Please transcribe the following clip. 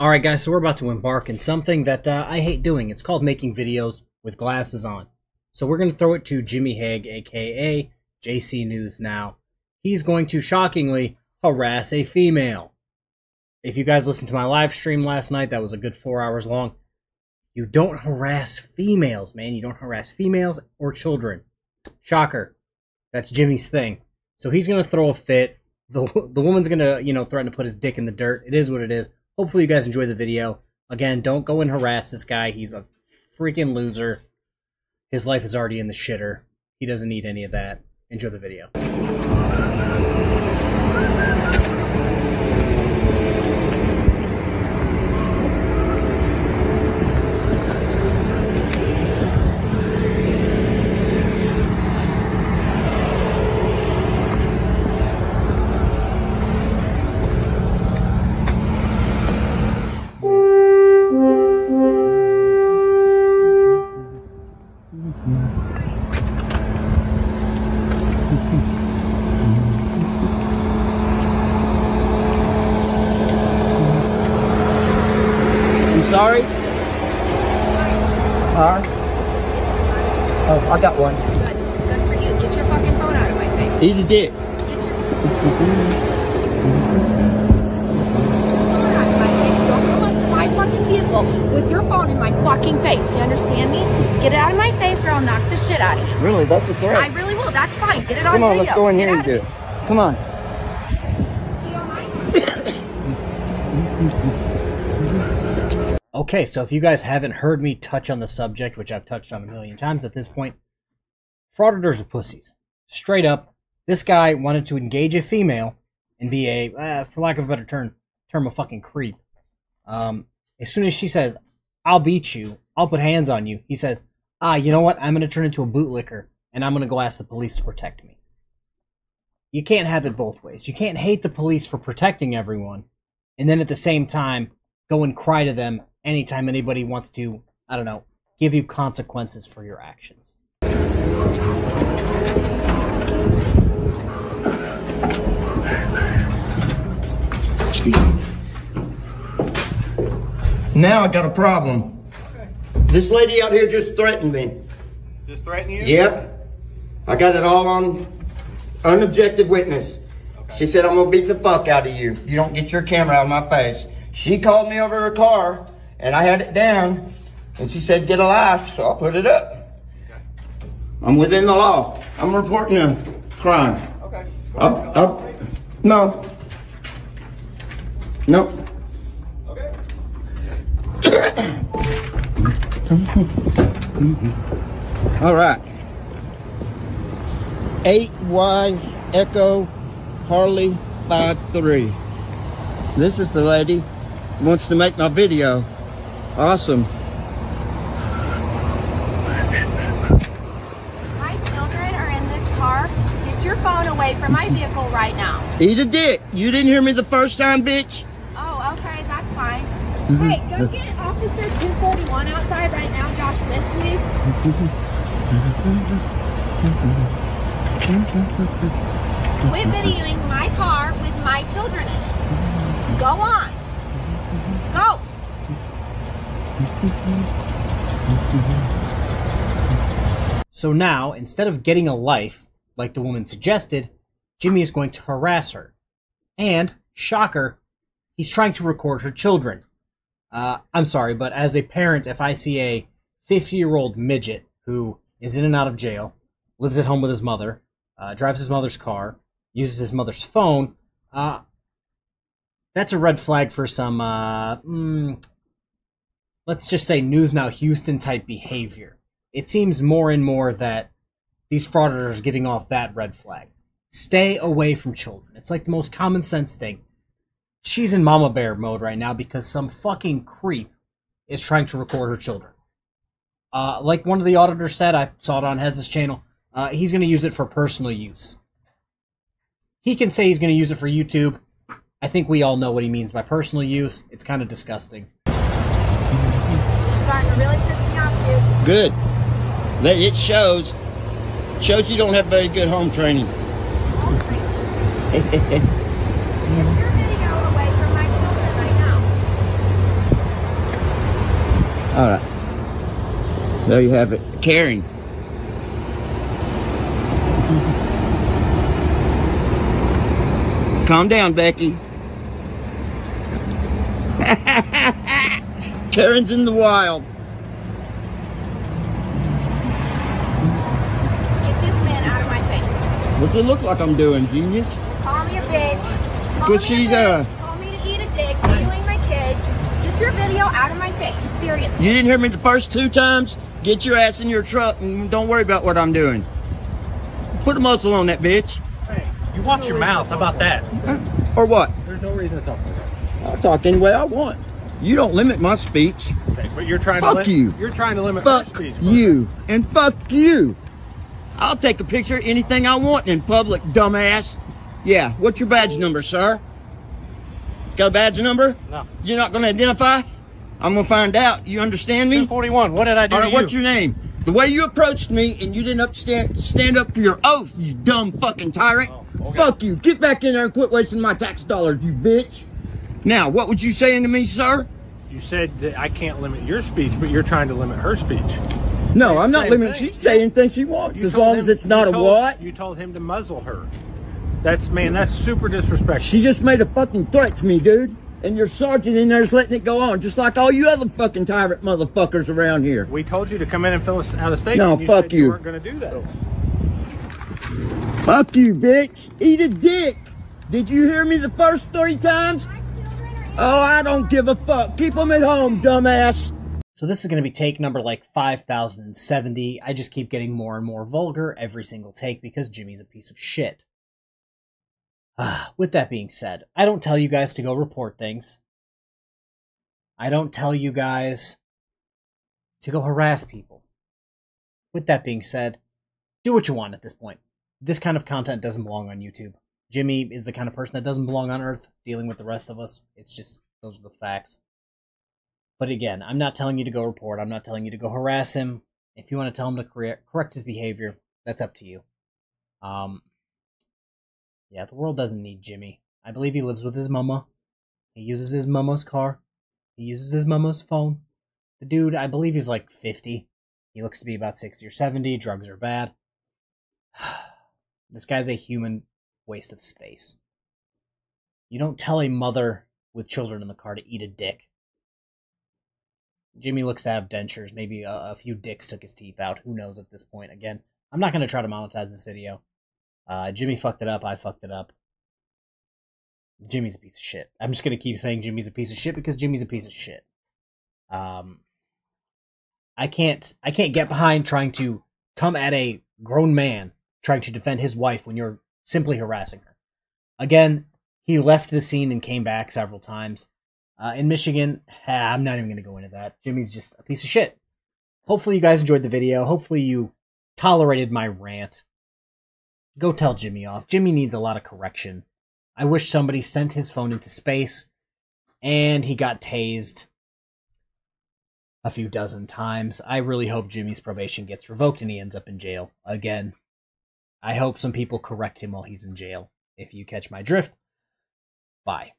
Alright guys, so we're about to embark in something that I hate doing. It's called making videos with glasses on. So we're going to throw it to Jimmy Haag, aka JC News Now. He's going to shockingly harass a female. If you guys listened to my live stream last night, that was a good 4 hours long. You don't harass females, man. You don't harass females or children. Shocker. That's Jimmy's thing. So he's going to throw a fit. The woman's going to, threaten to put his dick in the dirt. It is what it is. Hopefully you guys enjoy the video. Again, don't go and harass this guy. He's a freaking loser. His life is already in the shitter. He doesn't need any of that. Enjoy the video. Sorry? Oh, I got one. Good. Good for you. Get your fucking phone out of my face. Eat a dick. Get your phone out of my face. Don't come up to my fucking vehicle with your phone in my fucking face. You understand me? Get it out of my face or I'll knock the shit out of you. Really? That's a threat? I really will. That's fine. Get it on video. Come on, let's go in here and do it. Come on. Okay, so if you guys haven't heard me touch on the subject, which I've touched on a million times at this point, frauditors are pussies. Straight up, this guy wanted to engage a female and be a, for lack of a better term, a fucking creep. As soon as she says, I'll beat you, I'll put hands on you, he says, you know what, I'm going to turn into a bootlicker and I'm going to go ask the police to protect me. You can't have it both ways. You can't hate the police for protecting everyone and then at the same time go and cry to them anytime anybody wants to, I don't know, give you consequences for your actions. Now I got a problem. Okay. This lady out here just threatened me. Just threatened you? Yep. I got it all on unobjective witness. Okay. She said, I'm going to beat the fuck out of you if you don't get your camera out of my face. She called me over her car. And I had it down, and she said, get a life, so I put it up. Okay. I'm within the law. I'm reporting a crime. Okay. No. Nope. Okay. All right. 8Y Echo Harley 53. This is the lady who wants to make my video. Awesome. My children are in this car. Get your phone away from my vehicle right now. Eat a dick. You didn't hear me the first time, bitch. Oh, okay. That's fine. Hey, go get Officer 241 outside right now, Josh Smith, please. Quit videoing my car with my children in it. Go on. Go. So now, instead of getting a life, like the woman suggested, Jimmy is going to harass her. And, shocker, he's trying to record her children. I'm sorry, but as a parent, if I see a 50-year-old midget who is in and out of jail, lives at home with his mother, drives his mother's car, uses his mother's phone, that's a red flag for some, let's just say News Now Houston type behavior. It seems more and more that these frauditors are giving off that red flag. Stay away from children. It's like the most common sense thing. She's in mama bear mode right now because some fucking creep is trying to record her children. Like one of the auditors said, I saw it on Hez's channel, he's going to use it for personal use. He can say he's going to use it for YouTube. I think we all know what he means by personal use. It's kind of disgusting. Really pissed me off, dude. Good. It shows you don't have very good home training. Home training. Get your video away from my children right now. All right. There you have it. Karen. Calm down, Becky. Karen's in the wild. Get this man out of my face. What's it look like I'm doing, genius? Call me a bitch. Call me she's a bitch. Told me to eat a dick, killing my kids. Get your video out of my face. Seriously. You didn't hear me the first two times? Get your ass in your truck and don't worry about what I'm doing. Put a muzzle on that bitch. You watch your mouth, how about that? Or what? There's no reason to talk like that. I'll talk any way I want. You don't limit my speech. Okay, but you're trying to limit. You're trying to limit my speech. Fuck you and fuck you. I'll take a picture of anything I want in public, dumbass. Yeah, what's your badge number, sir? Got a badge number? No. You're not gonna identify? I'm gonna find out. You understand me? 241, what did I do? All right, what's your name? The way you approached me and you didn't stand up to your oath, you dumb fucking tyrant. Oh. Okay. Fuck you. Get back in there and quit wasting my tax dollars, you bitch. Now, what would you say to me, sir? You said that I can't limit your speech, but you're trying to limit her speech. No, I'm not limiting. She can say anything she wants as long as it's not a what? You told him to muzzle her. That's, man, that's super disrespectful. She just made a fucking threat to me, dude. And your sergeant in there is letting it go on, just like all you other fucking tyrant motherfuckers around here. We told you to come in and fill us out of station. No, fuck you. You weren't going to do that. So. Fuck you, bitch. Eat a dick. Did you hear me the first 3 times? Oh, I don't give a fuck. Keep them at home, dumbass. So this is going to be take number like 5070. I just keep getting more and more vulgar every single take because Jimmy's a piece of shit. With that being said, I don't tell you guys to go report things. I don't tell you guys to go harass people. With that being said, do what you want at this point. This kind of content doesn't belong on YouTube. Jimmy is the kind of person that doesn't belong on Earth, dealing with the rest of us. It's just, those are the facts. But again, I'm not telling you to go report. I'm not telling you to go harass him. If you want to tell him to correct his behavior, that's up to you. Yeah, the world doesn't need Jimmy. I believe he lives with his mama. He uses his mama's car. He uses his mama's phone. The dude, I believe he's like 50. He looks to be about 60 or 70. Drugs are bad. This guy's a human waste of space. You don't tell a mother with children in the car to eat a dick. Jimmy looks to have dentures. Maybe a few dicks took his teeth out. Who knows at this point? Again, I'm not going to try to monetize this video. Jimmy fucked it up. I fucked it up. Jimmy's a piece of shit. I'm just going to keep saying Jimmy's a piece of shit because Jimmy's a piece of shit. I can't get behind trying to come at a grown man trying to defend his wife when you're simply harassing her. Again, he left the scene and came back several times. In Michigan, I'm not even going to go into that. Jimmy's just a piece of shit. Hopefully you guys enjoyed the video. Hopefully you tolerated my rant. Go tell Jimmy off. Jimmy needs a lot of correction. I wish somebody sent his phone into space and he got tased a few dozen times. I really hope Jimmy's probation gets revoked and he ends up in jail again. I hope some people correct him while he's in jail. If you catch my drift, bye.